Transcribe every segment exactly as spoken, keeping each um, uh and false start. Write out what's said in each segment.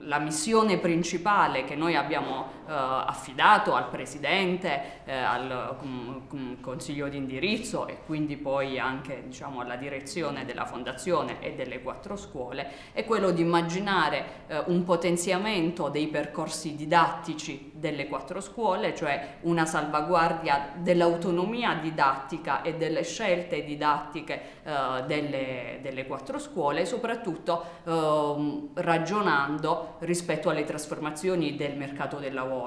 La missione principale che noi abbiamo eh, affidato al Presidente, eh, al com, com, Consiglio di indirizzo e quindi poi anche, diciamo, alla direzione della Fondazione e delle quattro scuole è quello di immaginare eh, un potenziamento dei percorsi didattici delle quattro scuole, cioè una salvaguardia dell'autonomia didattica e delle scelte didattiche eh, delle, delle quattro scuole, soprattutto eh, ragionando rispetto alle trasformazioni del mercato del lavoro.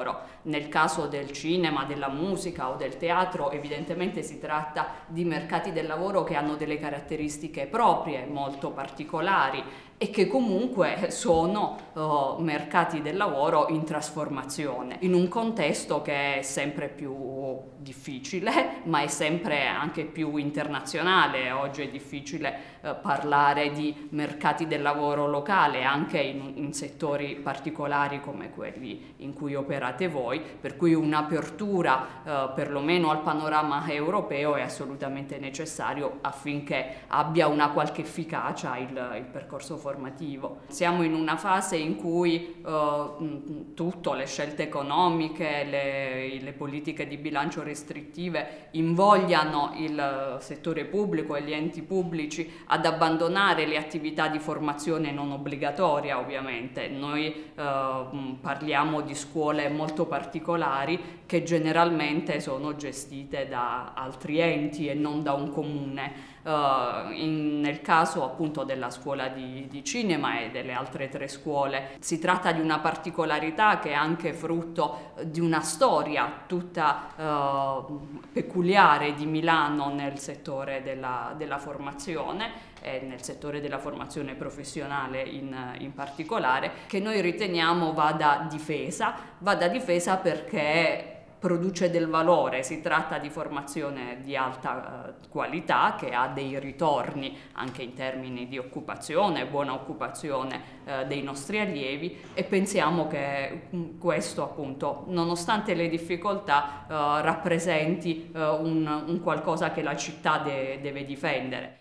Nel caso del cinema, della musica o del teatro, evidentemente si tratta di mercati del lavoro che hanno delle caratteristiche proprie molto particolari e che comunque sono uh, mercati del lavoro in trasformazione, in un contesto che è sempre più difficile, ma è sempre anche più internazionale. Oggi è difficile uh, parlare di mercati del lavoro locale, anche in, in settori particolari come quelli in cui operate voi, per cui un'apertura uh, perlomeno al panorama europeo è assolutamente necessario affinché abbia una qualche efficacia il, il percorso formativo. Siamo in una fase in cui eh, tutto, le scelte economiche, le, le politiche di bilancio restrittive invogliano il settore pubblico e gli enti pubblici ad abbandonare le attività di formazione non obbligatoria ovviamente. Noi eh, parliamo di scuole molto particolari che generalmente sono gestite da altri enti e non da un comune. Uh, in, nel caso appunto della scuola di, di cinema e delle altre tre scuole si tratta di una particolarità che è anche frutto di una storia tutta uh, peculiare di Milano nel settore della, della formazione e nel settore della formazione professionale in, in particolare, che noi riteniamo vada difesa, vada difesa perché produce del valore. Si tratta di formazione di alta qualità che ha dei ritorni anche in termini di occupazione, buona occupazione eh, dei nostri allievi, e pensiamo che questo appunto, nonostante le difficoltà, eh, rappresenti eh, un, un qualcosa che la città de- deve difendere.